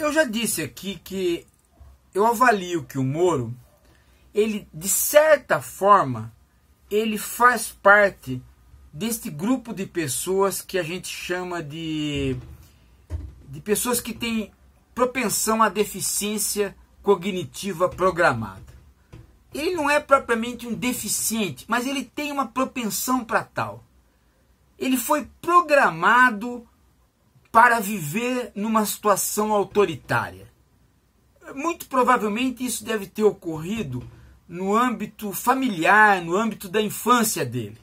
Eu já disse aqui que eu avalio que o Moro, ele de certa forma, ele faz parte deste grupo de pessoas que a gente chama de pessoas que têm propensão à deficiência cognitiva programada. Ele não é propriamente um deficiente, mas ele tem uma propensão para tal. Ele foi programado para viver numa situação autoritária. Muito provavelmente isso deve ter ocorrido no âmbito familiar, no âmbito da infância dele.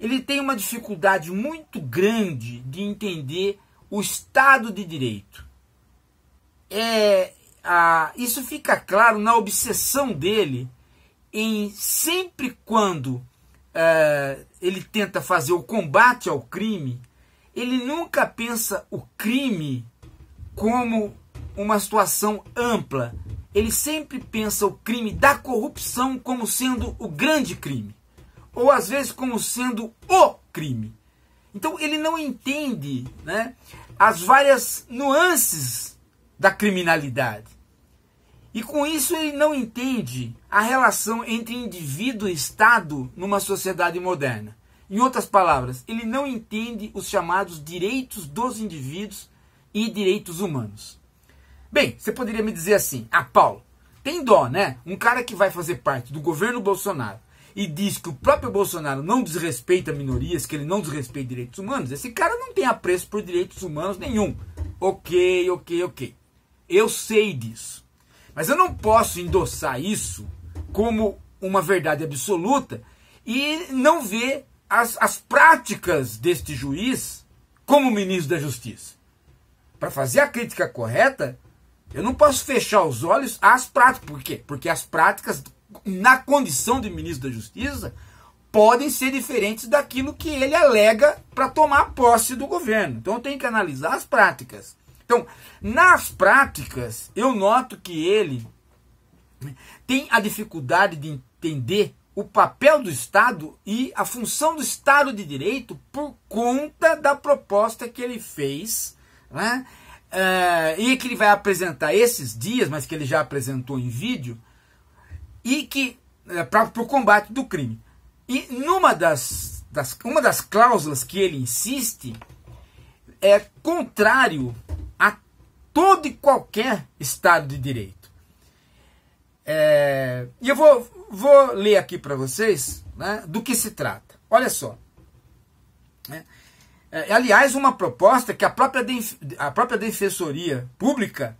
Ele tem uma dificuldade muito grande de entender o Estado de Direito. Isso fica claro na obsessão dele em sempre quando ele tenta fazer o combate ao crime. Ele nunca pensa o crime como uma situação ampla. Ele sempre pensa o crime da corrupção como sendo o grande crime, ou às vezes como sendo o crime. Então ele não entende, né, as várias nuances da criminalidade. E com isso ele não entende a relação entre indivíduo e Estado numa sociedade moderna. Em outras palavras, ele não entende os chamados direitos dos indivíduos e direitos humanos. Bem, você poderia me dizer assim: ah, Paulo, tem dó, né? Um cara que vai fazer parte do governo Bolsonaro e diz que o próprio Bolsonaro não desrespeita minorias, que ele não desrespeita direitos humanos, esse cara não tem apreço por direitos humanos nenhum. Ok, ok, ok. Eu sei disso. Mas eu não posso endossar isso como uma verdade absoluta e não ver as práticas deste juiz como ministro da Justiça. Para fazer a crítica correta, eu não posso fechar os olhos às práticas. Por quê? Porque as práticas, na condição de ministro da Justiça, podem ser diferentes daquilo que ele alega para tomar posse do governo. Então eu tenho que analisar as práticas. Então, nas práticas, eu noto que ele tem a dificuldade de entender o papel do Estado e a função do Estado de Direito por conta da proposta que ele fez, né? E que ele vai apresentar esses dias, mas que ele já apresentou em vídeo, e que para o combate do crime. E numa das cláusulas que ele insiste é contrário a todo e qualquer Estado de Direito. E eu vou ler aqui para vocês, né, do que se trata. Olha só. Aliás, uma proposta que a própria Defensoria Pública,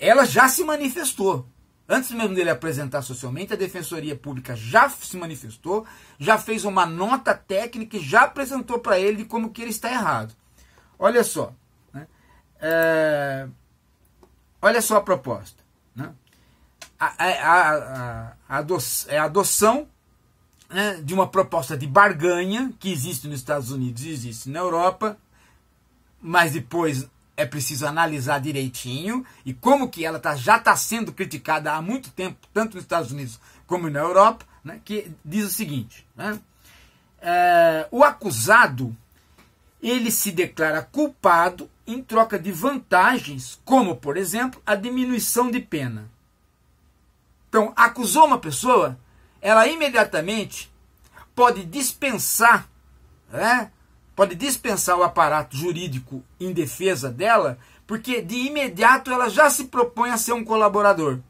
ela já se manifestou. Antes mesmo dele apresentar socialmente, a Defensoria Pública já se manifestou, já fez uma nota técnica e já apresentou para ele como que ele está errado. Olha só. Né? Olha só a proposta. Né? A adoção, né, de uma proposta de barganha que existe nos Estados Unidos e existe na Europa, mas depois é preciso analisar direitinho e como que ela já está sendo criticada há muito tempo, tanto nos Estados Unidos como na Europa, né, que diz o seguinte, né, o acusado, ele se declara culpado em troca de vantagens, como, por exemplo, a diminuição de pena. Então, acusou uma pessoa, ela imediatamente pode dispensar, né? Pode dispensar o aparato jurídico em defesa dela, porque de imediato ela já se propõe a ser um colaborador.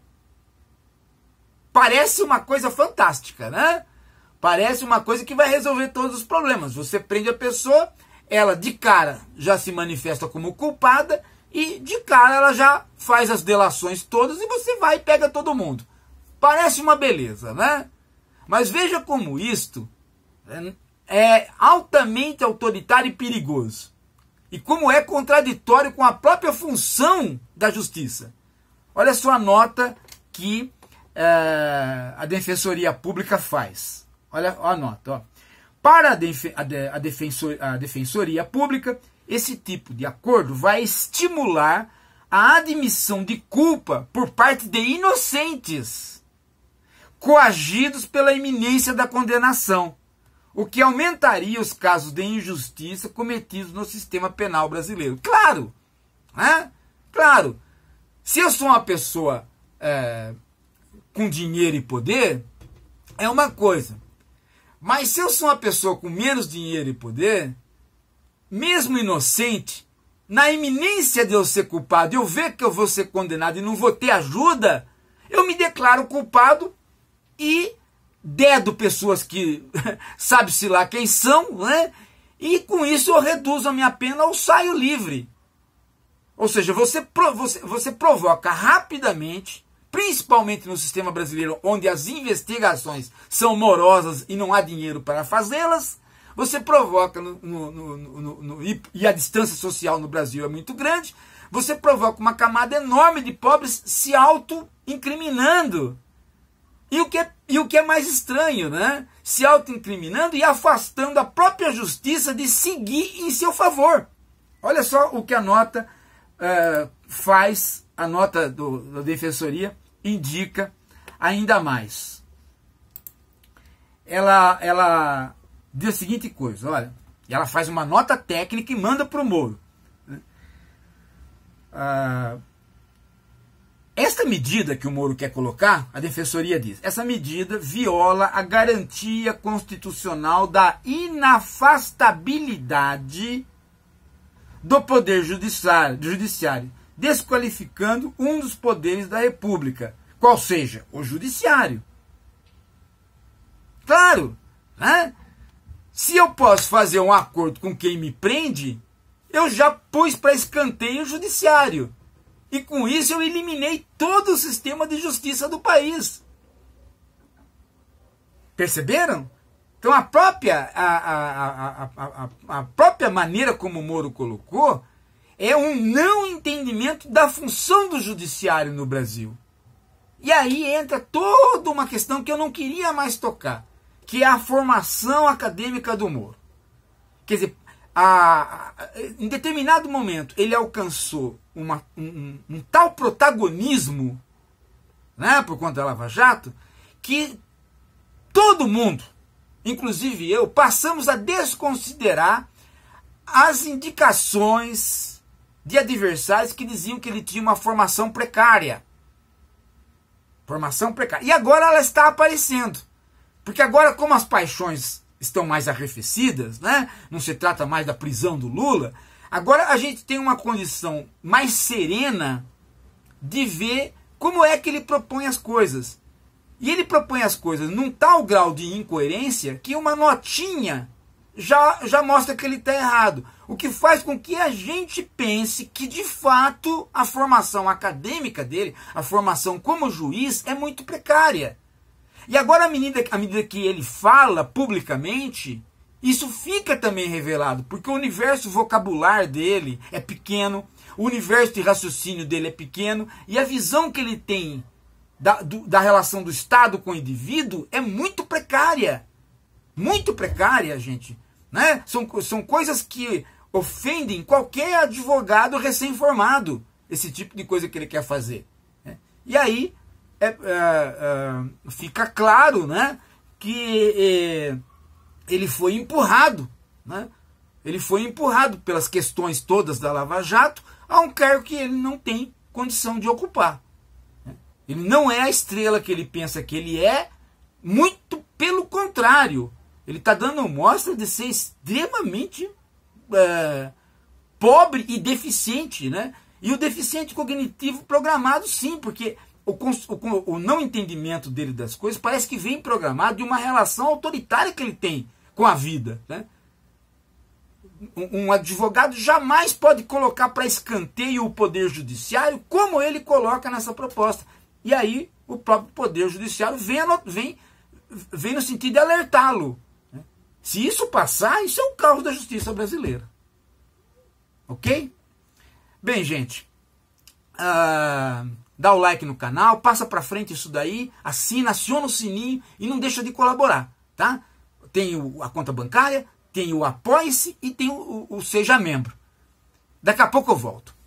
Parece uma coisa fantástica, né? Parece uma coisa que vai resolver todos os problemas. Você prende a pessoa, ela de cara já se manifesta como culpada e de cara ela já faz as delações todas e você vai e pega todo mundo. Parece uma beleza, né? Mas veja como isto é altamente autoritário e perigoso. E como é contraditório com a própria função da justiça. Olha só a nota que a Defensoria Pública faz. Olha a nota. Ó. Para a Defensoria Pública, esse tipo de acordo vai estimular a admissão de culpa por parte de inocentes coagidos pela iminência da condenação, o que aumentaria os casos de injustiça cometidos no sistema penal brasileiro. Claro, né? Claro. Se eu sou uma pessoa com dinheiro e poder, é uma coisa. Mas se eu sou uma pessoa com menos dinheiro e poder, mesmo inocente, na iminência de eu ser culpado, eu ver que eu vou ser condenado e não vou ter ajuda, eu me declaro culpado e dedo pessoas que sabe-se lá quem são, né? E com isso eu reduzo a minha pena ou saio livre. Ou seja, você provoca rapidamente, principalmente no sistema brasileiro, onde as investigações são morosas e não há dinheiro para fazê-las, você provoca, e a distância social no Brasil é muito grande, você provoca uma camada enorme de pobres se auto-incriminando. E o que é mais estranho, né? Se auto-incriminando e afastando a própria justiça de seguir em seu favor. Olha só o que a nota faz, a nota da Defensoria indica ainda mais. Ela diz a seguinte coisa, olha, ela faz uma nota técnica e manda para o Moro. Esta medida que o Moro quer colocar, a Defensoria diz, essa medida viola a garantia constitucional da inafastabilidade do Poder Judiciário, desqualificando um dos poderes da República, qual seja o Judiciário. Claro, né? Se eu posso fazer um acordo com quem me prende, eu já pus para escanteio o Judiciário. E com isso eu eliminei todo o sistema de justiça do país. Perceberam? Então a própria maneira como o Moro colocou é um não entendimento da função do Judiciário no Brasil. E aí entra toda uma questão que eu não queria mais tocar, que é a formação acadêmica do Moro. Quer dizer, em determinado momento ele alcançou um tal protagonismo, né, por conta da Lava Jato, que todo mundo, inclusive eu, passamos a desconsiderar as indicações de adversários que diziam que ele tinha uma formação precária. Formação precária. E agora ela está aparecendo. Porque agora, como as paixões estão mais arrefecidas, né? Não se trata mais da prisão do Lula, agora a gente tem uma condição mais serena de ver como é que ele propõe as coisas. E ele propõe as coisas num tal grau de incoerência que uma notinha já mostra que ele está errado. O que faz com que a gente pense que, de fato, a formação acadêmica dele, a formação como juiz, é muito precária. E agora, à medida que ele fala publicamente, isso fica também revelado, porque o universo vocabular dele é pequeno, o universo de raciocínio dele é pequeno, e a visão que ele tem da relação do Estado com o indivíduo é muito precária. Muito precária, gente. Né? São coisas que ofendem qualquer advogado recém-formado, esse tipo de coisa que ele quer fazer. Né? E aí fica claro, né, que ele foi empurrado, né, ele foi empurrado pelas questões todas da Lava Jato a um cargo que ele não tem condição de ocupar. Ele não é a estrela que ele pensa que ele é, muito pelo contrário. Ele está dando mostra de ser extremamente pobre e deficiente, né? E o deficiente cognitivo programado, sim, porque o não entendimento dele das coisas parece que vem programado de uma relação autoritária que ele tem com a vida, né? Um advogado jamais pode colocar para escanteio o Poder Judiciário como ele coloca nessa proposta. E aí o próprio Poder Judiciário vem no sentido de alertá-lo. Se isso passar, isso é um caos da justiça brasileira. Ok? Bem, gente, dá o like no canal, passa para frente isso daí, assina, aciona o sininho e não deixa de colaborar, tá? Tem a conta bancária, tem o Apoie-se e tem o Seja Membro. Daqui a pouco eu volto.